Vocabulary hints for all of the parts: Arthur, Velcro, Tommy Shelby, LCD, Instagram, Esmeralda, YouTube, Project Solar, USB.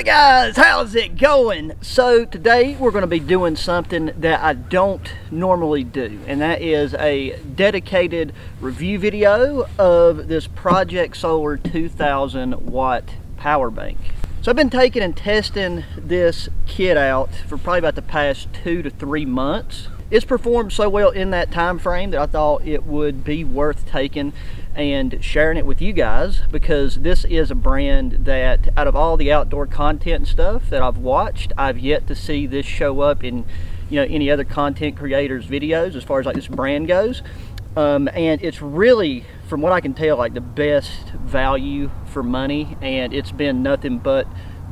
Howdy guys, how's it going? So today we're going to be doing something that I don't normally do, and that is a dedicated review video of this Project Solar 2000 watt power bank. So I've been taking and testing this kit out for probably about the past 2 to 3 months. It's performed so well in that time frame that I thought it would be worth taking and sharing it with you guys, because this is a brand that, out of all the outdoor content and stuff that I've watched, I've yet to see this show up in, you know, any other content creators' videos as far as like this brand goes. And it's really, from what I can tell, like the best value for money, and it's been nothing but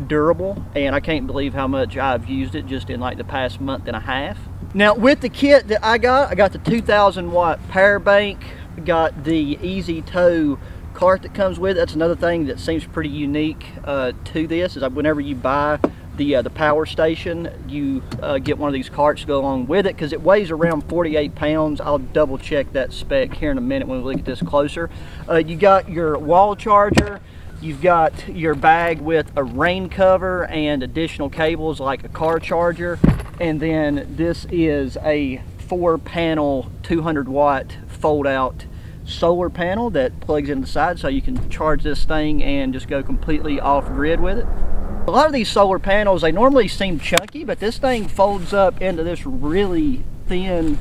durable, and I can't believe how much I've used it just in like the past month and a half. Now with the kit that I got the 2000 watt power bank, got the easy tow cart that comes with it. That's another thing that seems pretty unique to this, is whenever you buy the power station, you get one of these carts to go along with it, because it weighs around 48 pounds. I'll double check that spec here in a minute when we look at this closer. You got your wall charger, you've got your bag with a rain cover and additional cables like a car charger, and then this is a 4-panel 200 watt fold out solar panel that plugs into the side, so you can charge this thing and just go completely off grid with it. A lot of these solar panels, they normally seem chunky, but this thing folds up into this really thin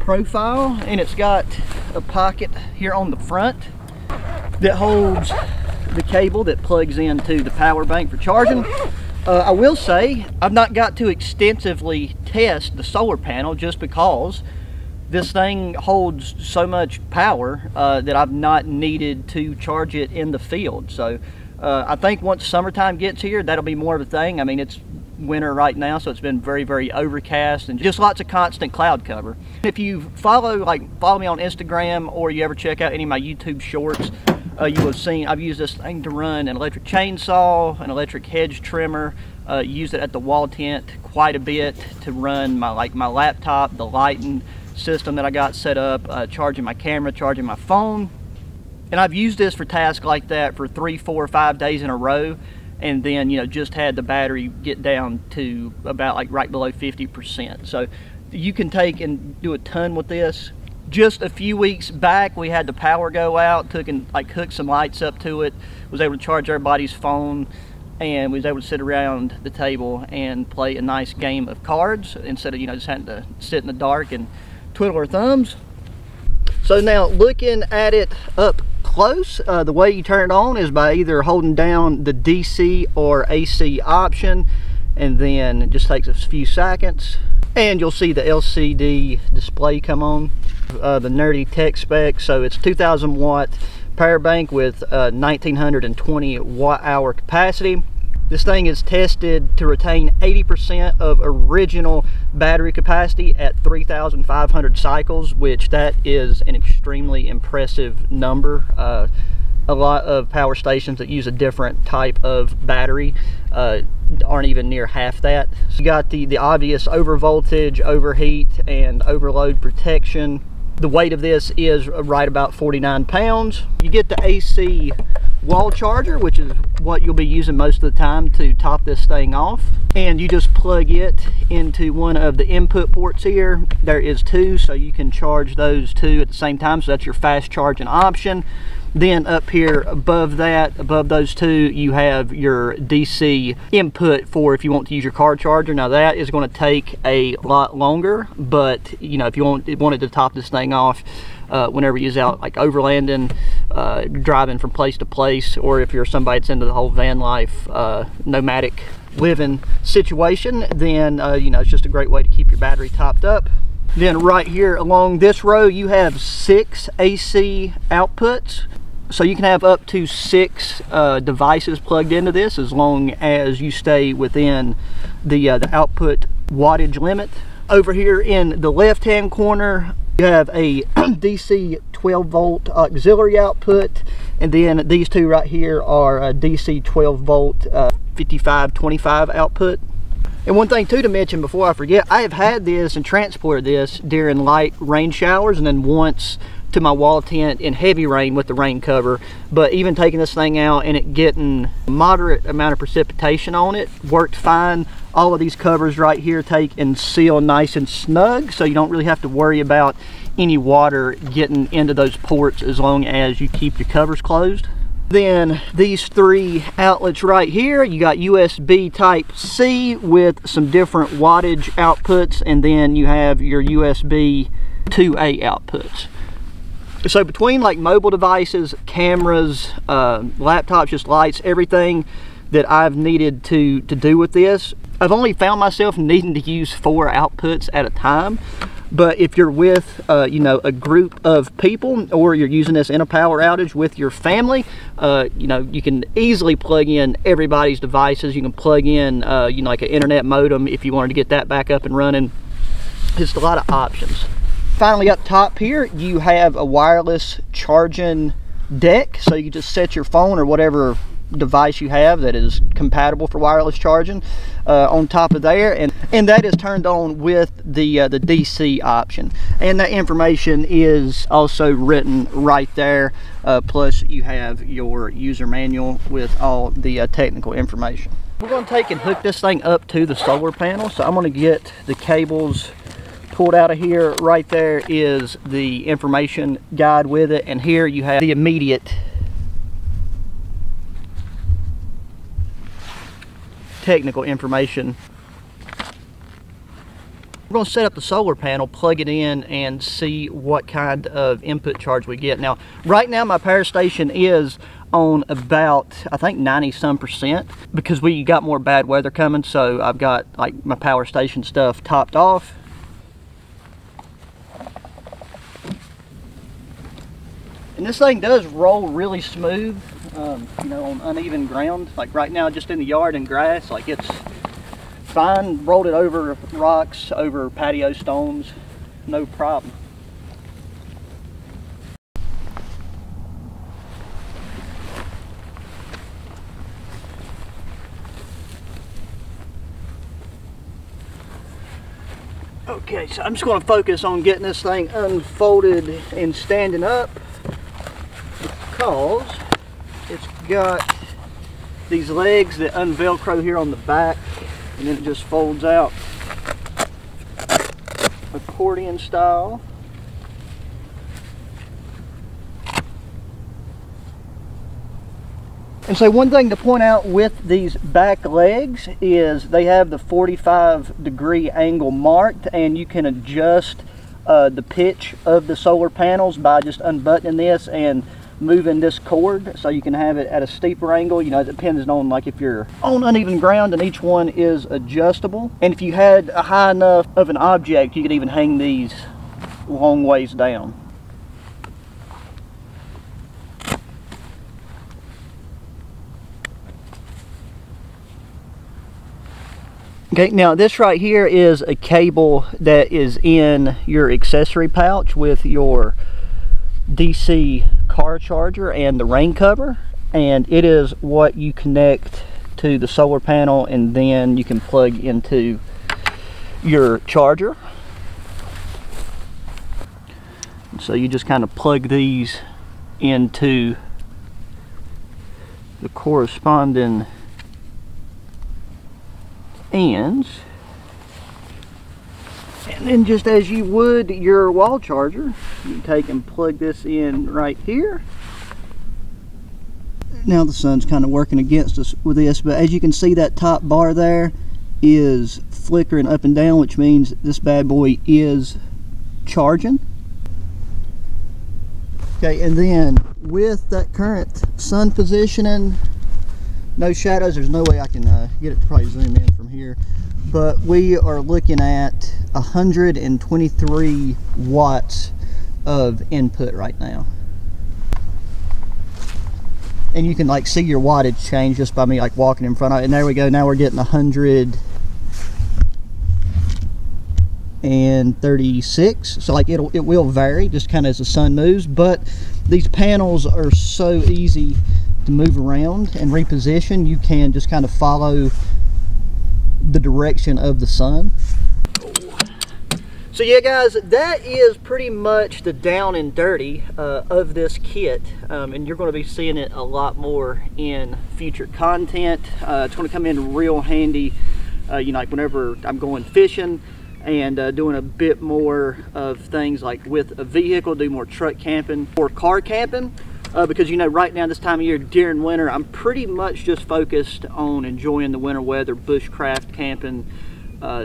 profile, and it's got a pocket here on the front that holds the cable that plugs into the power bank for charging. I will say I've not got to extensively test the solar panel, just because this thing holds so much power that I've not needed to charge it in the field. So I think once summertime gets here, that'll be more of a thing. I mean, it's winter right now, so it's been very, very overcast and just lots of constant cloud cover. If you follow me on Instagram, or you ever check out any of my YouTube shorts, you will have seen I've used this thing to run an electric chainsaw, an electric hedge trimmer, used it at the wall tent quite a bit to run my laptop, the lighting system that I got set up, charging my camera, charging my phone. And I've used this for tasks like that for 3, 4, 5 days in a row, and then, you know, just had the battery get down to about like right below 50%. So you can take and do a ton with this. Just a few weeks back, we had the power go out, took and like hooked some lights up to it, was able to charge everybody's phone, and we was able to sit around the table and play a nice game of cards instead of, you know, just having to sit in the dark and twiddle our thumbs. So now looking at it up close, the way you turn it on is by either holding down the DC or AC option, and then it just takes a few seconds and you'll see the LCD display come on. The nerdy tech spec, so it's 2000 watt power bank with 1920 watt hour capacity. This thing is tested to retain 80% of original battery capacity at 3,500 cycles, which that is an extremely impressive number. A lot of power stations that use a different type of battery aren't even near half that. So you got the obvious overvoltage, overheat, and overload protection. The weight of this is right about 49 pounds. You get the AC wall charger, which is what you'll be using most of the time to top this thing off, and you just plug it into one of the input ports here. There is 2, so you can charge those 2 at the same time, so that's your fast charging option. Then up here above that, above those 2, you have your DC input for if you want to use your car charger. Now that is going to take a lot longer, but you know, if you wanted to top this thing off whenever you're out like overlanding, driving from place to place, or if you're somebody that's into the whole van life, nomadic living situation, then you know, it's just a great way to keep your battery topped up. Then right here along this row, you have 6 AC outputs. So you can have up to 6 devices plugged into this, as long as you stay within the output wattage limit. Over here in the left-hand corner, you have a DC 12 volt auxiliary output, and then these 2 right here are a DC 12 volt 5525 output. And one thing too to mention before I forget, I have had this and transported this during light rain showers, and then once to my wall tent in heavy rain with the rain cover, but even taking this thing out and it getting a moderate amount of precipitation on it worked fine. All of these covers right here take and seal nice and snug, so you don't really have to worry about any water getting into those ports as long as you keep your covers closed. Then these three outlets right here, you got USB type C with some different wattage outputs, and then you have your USB 2A outputs. So between like mobile devices, cameras, laptops, just lights, everything that I've needed to do with this, I've only found myself needing to use 4 outputs at a time. But if you're with you know, a group of people, or you're using this in a power outage with your family, you know, you can easily plug in everybody's devices. You can plug in you know, like an internet modem if you wanted to get that back up and running. Just a lot of options. Finally, up top here you have a wireless charging deck, so you just set your phone or whatever device you have that is compatible for wireless charging on top of there, and that is turned on with the DC option, and that information is also written right there. Plus you have your user manual with all the technical information. We're going to take and hook this thing up to the solar panel, so I'm going to get the cables pulled out of here. Right there is the information guide with it, and here you have the immediate technical information. We're going to set up the solar panel, plug it in, and see what kind of input charge we get. Now right now my power station is on about, I think, 90-some% because we got more bad weather coming, so I've got like my power station stuff topped off. And this thing does roll really smooth, you know, on uneven ground. Like right now, just in the yard and grass, like it's fine. Rolled it over rocks, over patio stones, no problem. Okay, so I'm just going to focus on getting this thing unfolded and standing up, because it's got these legs that unvelcro here on the back, and then it just folds out accordion style. And so one thing to point out with these back legs is they have the 45-degree angle marked, and you can adjust the pitch of the solar panels by just unbuttoning this and moving this cord, so you can have it at a steeper angle. You know, it depends on like if you're on uneven ground, and each one is adjustable. And if you had a high enough of an object, you could even hang these long ways down. Okay, now this right here is a cable that is in your accessory pouch with your DC car charger and the rain cover, and it is what you connect to the solar panel, and then you can plug into your charger. So you just kind of plug these into the corresponding ends, and then just as you would your wall charger, you take and plug this in right here. Now the sun's kind of working against us with this, but as you can see, that top bar there is flickering up and down, which means this bad boy is charging. Okay, and then with that current sun positioning, no shadows, there's no way I can get it to probably zoom in from here, but we are looking at 123 watts of input right now, and you can like see your wattage change just by me like walking in front of it. And there we go, now we're getting 136. So like it will vary just kind of as the sun moves, but these panels are so easy to move around and reposition. You can just kind of follow the direction of the sun. So yeah guys, that is pretty much the down and dirty of this kit, and you're going to be seeing it a lot more in future content. It's going to come in real handy, you know, like whenever I'm going fishing and doing a bit more of things like with a vehicle, do more truck camping or car camping, because you know right now this time of year during winter I'm pretty much just focused on enjoying the winter weather, bushcraft, camping,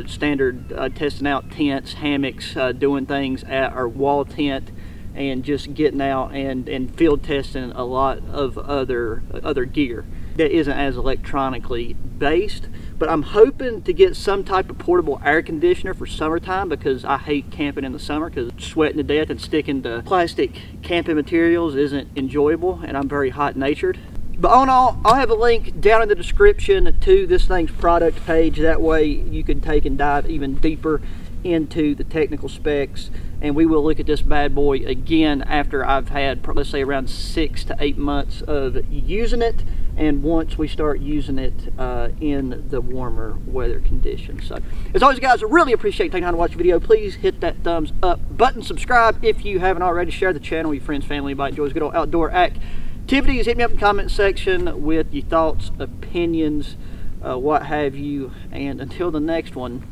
standard testing out tents, hammocks, doing things at our wall tent, and just getting out and field testing a lot of other gear that isn't as electronically based. But I'm hoping to get some type of portable air conditioner for summertime, because I hate camping in the summer because sweating to death and sticking to plastic camping materials isn't enjoyable, and I'm very hot natured. But all in all, I'll have a link down in the description to this thing's product page. That way you can take and dive even deeper into the technical specs, and we will look at this bad boy again after I've had, let's say, around 6 to 8 months of using it, and once we start using it in the warmer weather conditions. So as always guys, I really appreciate taking time to watch the video. Please hit that thumbs up button, subscribe if you haven't already, share the channel with your friends, family, anybody enjoys good old outdoor activities. Hit me up in the comment section with your thoughts, opinions, what have you, and until the next one,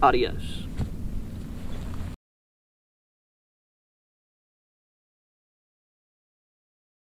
adios.